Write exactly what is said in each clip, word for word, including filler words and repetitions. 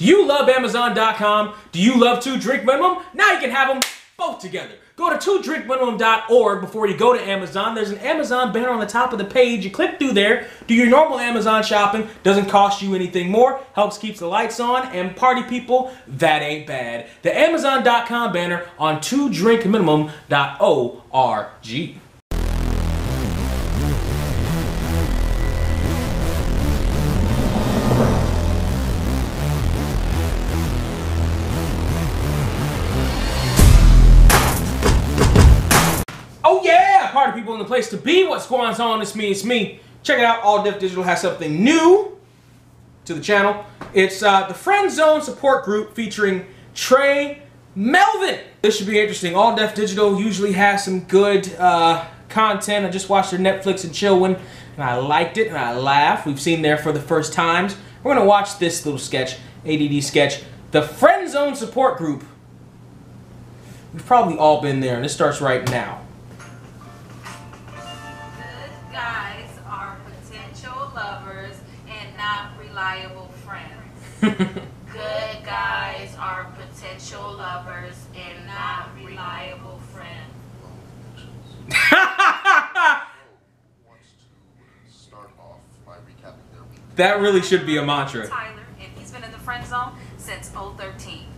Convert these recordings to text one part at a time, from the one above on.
Do you love Amazon dot com? Do you love Two Drink Minimum? Now you can have them both together. Go to two drink minimum dot org before you go to Amazon. There's an Amazon banner on the top of the page. You click through there, do your normal Amazon shopping. Doesn't cost you anything more. Helps keeps the lights on. And party people, that ain't bad. The Amazon dot com banner on two drink minimum dot org. People in the place to be. What's going on? It's me. It's me. Check it out. All Def Digital has something new to the channel. It's uh, the Friend Zone support group featuring Tré Melvin. This should be interesting. All Def Digital usually has some good uh, content. I just watched their Netflix and Chill one, and I liked it, and I laughed. We've seen there for the first times. We're gonna watch this little sketch, ADDSketch, the Friend Zone support group. We've probably all been there, and it starts right now. Good guys are potential lovers and not reliable friends. That really should be a mantra. Tyler, and he's been in the friend zone since oh thirteen.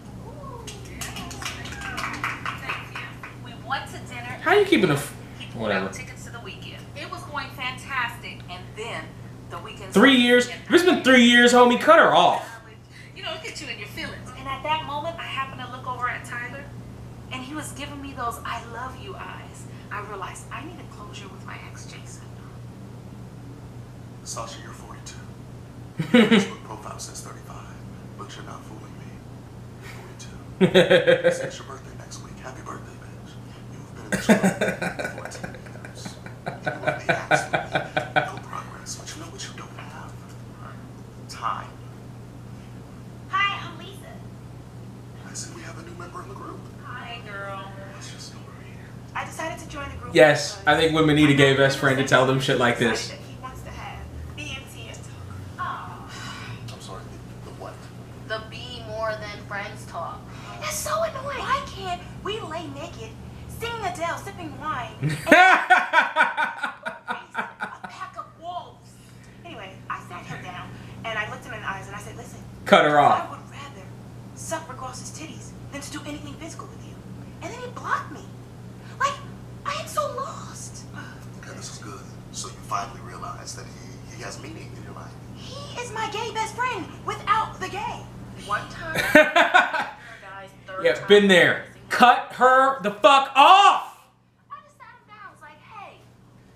Thank you. We went to dinner. How are you keeping a f whatever? Tickets to the weekend. It was going fantastic, and then the weekend. Three years. If it's been three years, homie, cut her off. Get you in your feelings. And at that moment, I happened to look over at Tyler, and he was giving me those I love you eyes. I realized I needed closure with my ex, Jason. Sasha, you're forty-two. Facebook profile says thirty-five, but you're not fooling me. You're forty-two. It's your birthday next week. Happy birthday, bitch. You've been in this room for fourteen years. You will be absolutely no progress, but you know what you don't have? Time. Yes, I think women need a gay best friend to tell them shit like this. I'm sorry, the what? The be more than friends talk. That's so annoying. Why can't we lay naked, sing Adele, sipping wine, and a pack of wolves? Anyway, I sat him down and I looked him in the eyes and I said, listen. Cut her off. I would rather suffer Gross's titties than to do anything physical with you. And then he blocked me. Like, I am so lost. Okay, this is good. So you finally realize that he, he has meaning in your life. He is my gay best friend without the gay. One time. third yeah, time, been there. Cut her the fuck off! I just sat him down. I was like, hey,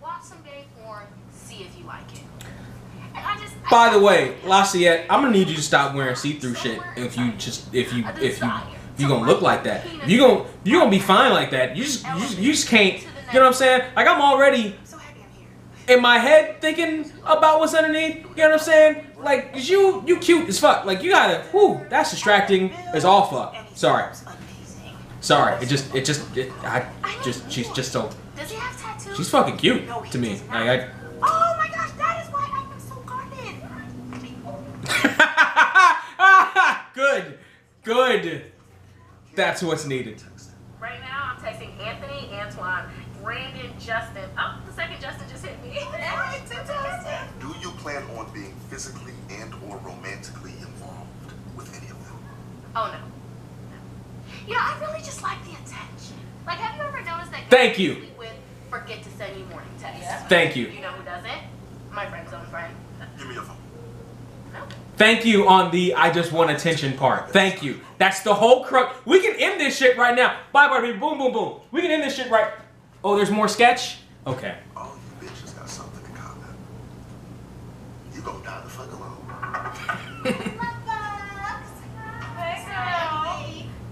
watch some gay porn, see if you like it. And I just, By I, the way, Luciette, I'm gonna need you to stop wearing see-through shit if you just if you if you you're gonna look like that. You're gonna, you're gonna be fine like that. You just, you just, you just can't, you know what I'm saying? Like, I'm already in my head thinking about what's underneath, you know what I'm saying? Like, you, you cute as fuck. Like, you gotta, whew, that's distracting as all fuck. Sorry. Sorry, it just, it just, it, I just, she's just so, she's fucking cute to me. Like, I, oh my gosh, that is why I've been so guarded. Good, good. That's what's needed. Right now, I'm texting Anthony, Antoine, Brandon, Justin. Oh, the second Justin just hit me. Do you plan on being physically and or romantically involved with any of them? Oh, no. No. You know, I really just like the attention. Like, have you ever noticed that Thank you. With forget to send you morning texts? Yeah. Thank you. You know who doesn't? My friend's own friend. Give me your phone. Thank you on the I just want attention part. Thank you. That's the whole crux. We can end this shit right now. Bye, bye, baby. Boom, boom, boom. We can end this shit right. Oh, there's more sketch? Okay. All you bitches got something in common. You gonna die the fuck alone. I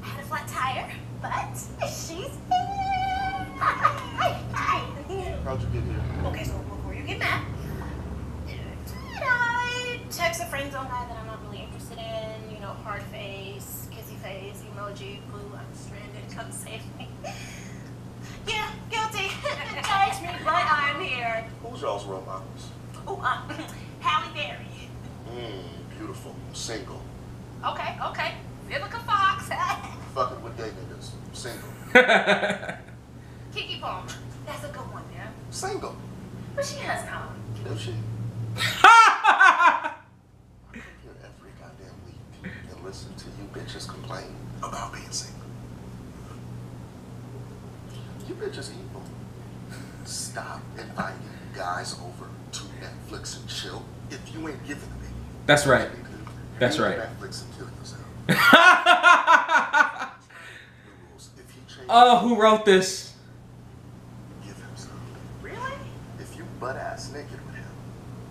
had a flat tire, but she's here. How'd you get here? Okay, so before you get mad, text a friend on that that I'm not really interested in, you know, hard face, kissy face, emoji, blue, I'm stranded, come save me. Yeah, guilty. Charge me, but I'm here. Who's y'all's role models? Oh, uh, Halle Berry. Mmm, beautiful, single. Okay, okay. single. Kiki Palmer. That's a good one, yeah? Single. But she has comedy. Does she? I come here every goddamn week and listen to you bitches complain about being single. You bitches evil. Stop inviting guys over to Netflix and chill if you ain't giving them anything. That's right. That's right. Netflix and kill yourself. Oh, who wrote this? Give him some. Really? If you butt ass naked with him,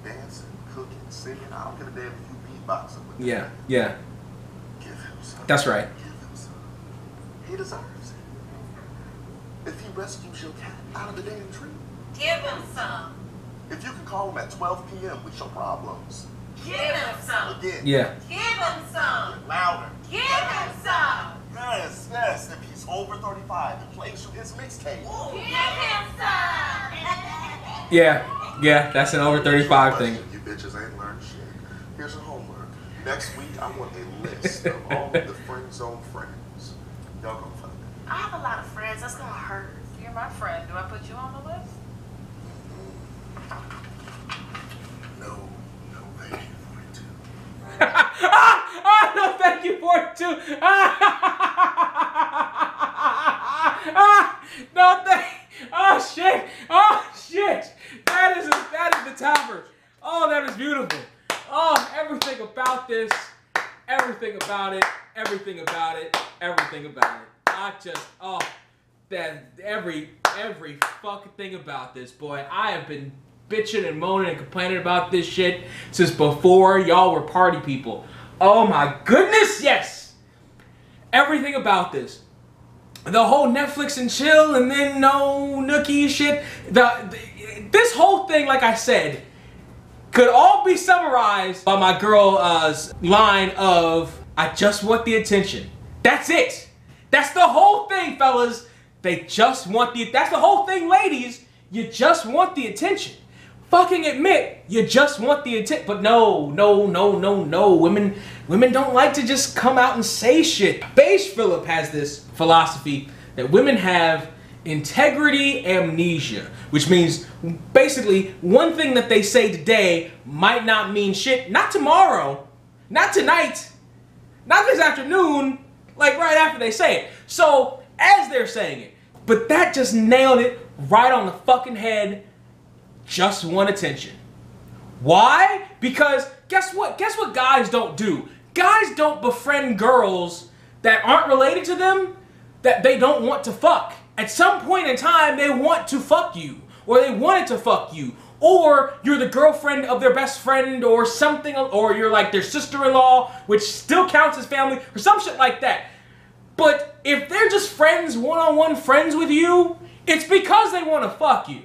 dancing, cooking, singing, I don't give a damn if you beatboxing with him. Yeah, yeah. Give him some. That's right. Give him some. He deserves it. If he rescues your cat out of the damn tree, give him some. If you can call him at twelve P M with your problems, give him some. Again. Yeah. Give him some. Louder. Give him some. Yes, yes. If he's over thirty-five and plays through his mixtape, give him some. Yeah, yeah. That's an over thirty-five thing. You bitches ain't learned shit. Here's your homework. Next week, I want a list of all of the friend zone friends. Y'all gonna find it. I have a lot of friends. That's gonna hurt. You're my friend. Do I put you on the list? No. Ah, ah, no, thank you for it too. Ah, ah, no, thank. Oh shit. Oh shit. That is a, that is the topper. Oh, that is beautiful. Oh, everything about this, everything about it, everything about it, everything about it. I just oh, that every every fucking thing about this, boy. I have been bitching and moaning and complaining about this shit since before y'all were party people. Oh my goodness, yes! Everything about this. The whole Netflix and chill and then no nookie shit. The, the, this whole thing, like I said, could all be summarized by my girl's uh, line of, I just want the attention. That's it. That's the whole thing, fellas. They just want the, that's the whole thing, ladies. You just want the attention. Fucking admit you just want the attention, but no, no, no, no, no. Women, women don't like to just come out and say shit. Baze Phillip has this philosophy that women have integrity amnesia, which means basically one thing that they say today might not mean shit, not tomorrow, not tonight, not this afternoon, like right after they say it. So as they're saying it, but that just nailed it right on the fucking head. Just want attention. Why? Because guess what? Guess what guys don't do? Guys don't befriend girls that aren't related to them, that they don't want to fuck. At some point in time, they want to fuck you, or they wanted to fuck you, or you're the girlfriend of their best friend or something, or you're like their sister-in-law, which still counts as family, or some shit like that. But if they're just friends, one-on-one friends with you, it's because they want to fuck you.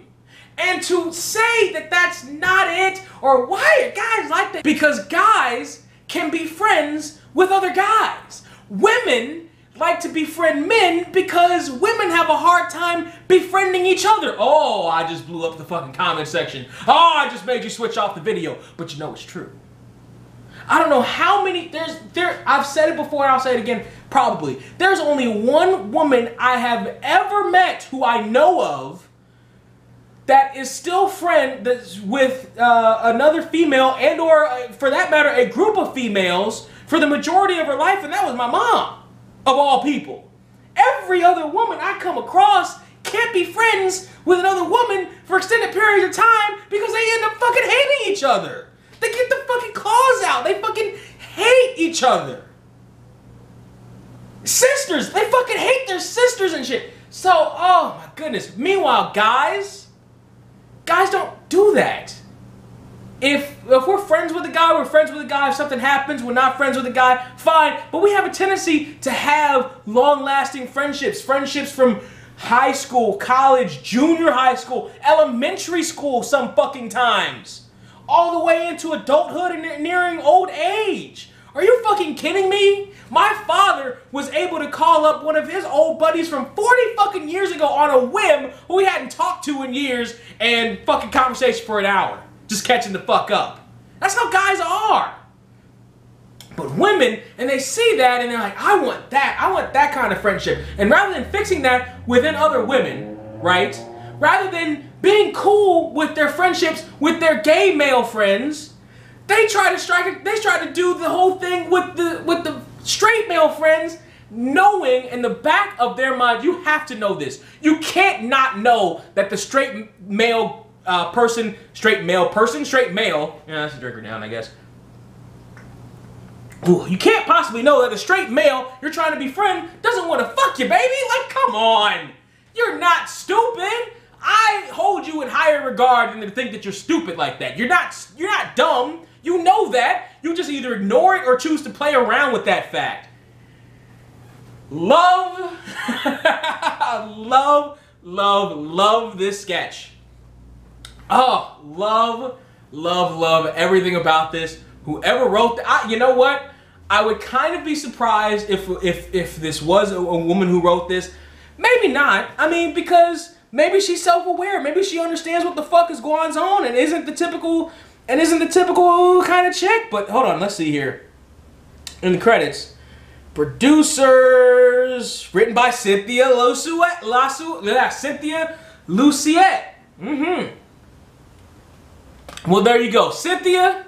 And to say that that's not it, or why are guys like that? Because guys can be friends with other guys. Women like to befriend men because women have a hard time befriending each other. Oh, I just blew up the fucking comment section. Oh, I just made you switch off the video. But you know it's true. I don't know how many, there's, there. I've said it before and I'll say it again, probably. There's only one woman I have ever met who I know of that is still friend that's with uh, another female and or, uh, for that matter, a group of females for the majority of her life, and that was my mom, of all people. Every other woman I come across can't be friends with another woman for extended periods of time because they end up fucking hating each other. They get the fucking claws out. They fucking hate each other. Sisters, they fucking hate their sisters and shit. So, oh my goodness. Meanwhile, guys, guys don't do that. If if we're friends with a guy, we're friends with a guy. If something happens, we're not friends with a guy, fine. But we have a tendency to have long-lasting friendships. Friendships from high school, college, junior high school, elementary school some fucking times. All the way into adulthood and nearing old age. Are you fucking kidding me? My father was able to call up one of his old buddies from forty fucking years ago on a whim who we hadn't talked to in years and fucking conversation for an hour. Just catching the fuck up. That's how guys are. But women, and they see that and they're like, I want that. I want that kind of friendship. And rather than fixing that within other women, right? Rather than being cool with their friendships with their gay male friends, they try to strike. They try to do the whole thing with the with the straight male friends, knowing in the back of their mind, you have to know this. You can't not know that the straight male uh, person, straight male person, straight male. Yeah, that's a drinker down, I guess. Ooh, you can't possibly know that a straight male you're trying to befriend doesn't want to fuck you, baby. Like, come on. You're not stupid. I hold you in higher regard than to think that you're stupid like that. You're not, you're not dumb. You know that. You just either ignore it or choose to play around with that fact. Love, love, love, love this sketch. Oh, love, love, love everything about this. Whoever wrote that, you know what? I would kind of be surprised if if if this was a, a woman who wrote this. Maybe not. I mean, because maybe she's self-aware. Maybe she understands what the fuck is going on and isn't the typical and isn't the typical kind of chick. But hold on, let's see here. In the credits, producers written by Cynthia Luciette. Lasu, Cynthia Luciette. Mm-hmm. Well, there you go, Cynthia.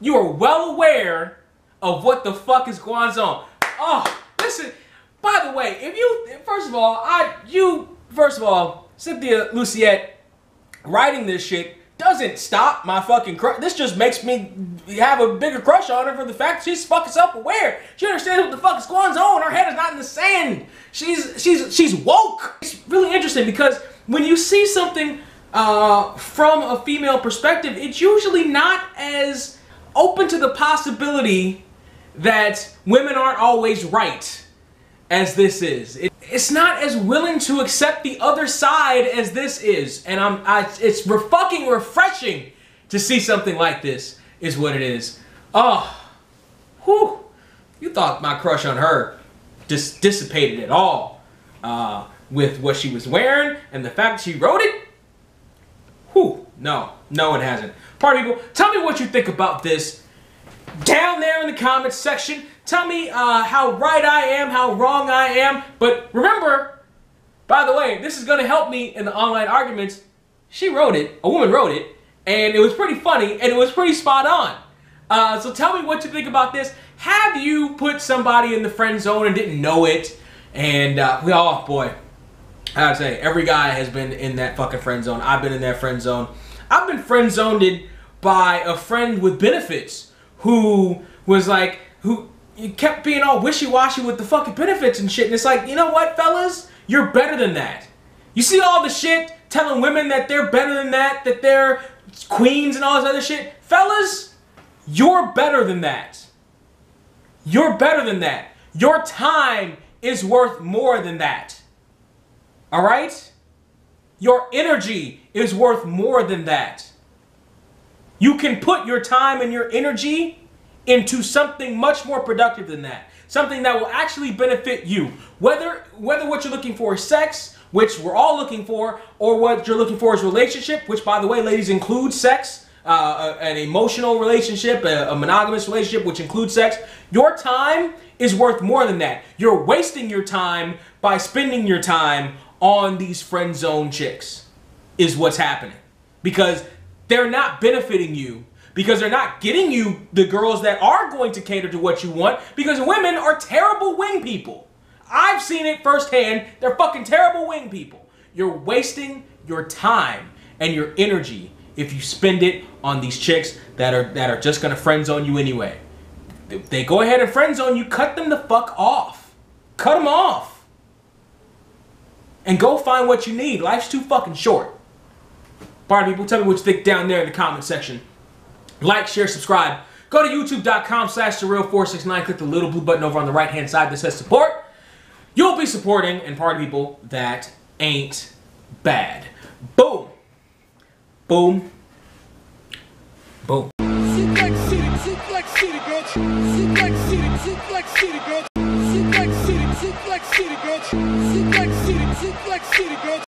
You are well aware of what the fuck is going on. Oh, listen. By the way, if you first of all, I you first of all, Cynthia Luciette writing this shit doesn't stop my fucking crush. This just makes me have a bigger crush on her for the fact that she's fucking self-aware. She understands what the fuck is going on. Her head is not in the sand. She's she's she's woke. It's really interesting because when you see something uh, from a female perspective, it's usually not as open to the possibility that women aren't always right as this is. It, it's not as willing to accept the other side as this is, and I'm I, it's re fucking refreshing to see something like this is what it is. Oh, whew, you thought my crush on her just dissipated at all uh, with what she was wearing and the fact she wrote it? Whew, no, no it hasn't. Party people, tell me what you think about this down there in the comments section. Tell me uh, how right I am, how wrong I am. But remember, by the way, this is going to help me in the online arguments. She wrote it, a woman wrote it, and it was pretty funny, and it was pretty spot on. Uh, so tell me what you think about this. Have you put somebody in the friend zone and didn't know it? And uh, we all, boy, I'd say every guy has been in that fucking friend zone. I've been in that friend zone. I've been friend zoned by a friend with benefits who was like, who kept being all wishy-washy with the fucking benefits and shit. And it's like, you know what, fellas? You're better than that. You see all the shit telling women that they're better than that, that they're queens and all this other shit. Fellas, you're better than that. You're better than that. Your time is worth more than that. All right? Your energy is worth more than that. You can put your time and your energy into something much more productive than that. Something that will actually benefit you. Whether, whether what you're looking for is sex, which we're all looking for, or what you're looking for is relationship, which by the way, ladies, includes sex, uh, an emotional relationship, a, a monogamous relationship, which includes sex. Your time is worth more than that. You're wasting your time by spending your time on these friend zone chicks is what's happening, because they're not benefiting you, because they're not getting you the girls that are going to cater to what you want, because women are terrible wing people. I've seen it firsthand. They're fucking terrible wing people. You're wasting your time and your energy if you spend it on these chicks that are that are just gonna friend zone you anyway. If they go ahead and friend zone you, cut them the fuck off. Cut them off. And go find what you need. Life's too fucking short. Party people, tell me what you think down there in the comment section. Like, share, subscribe. Go to youtube dot com slash Surreal four six nine. Click the little blue button over on the right-hand side that says support. You'll be supporting, and party people, that ain't bad. Boom. Boom. Boom. Sit like city, sit like city, bitch. Sit like city, sit like city, bitch. Sit like city, sit like city, bitch. Sit like city, sit like city, bitch.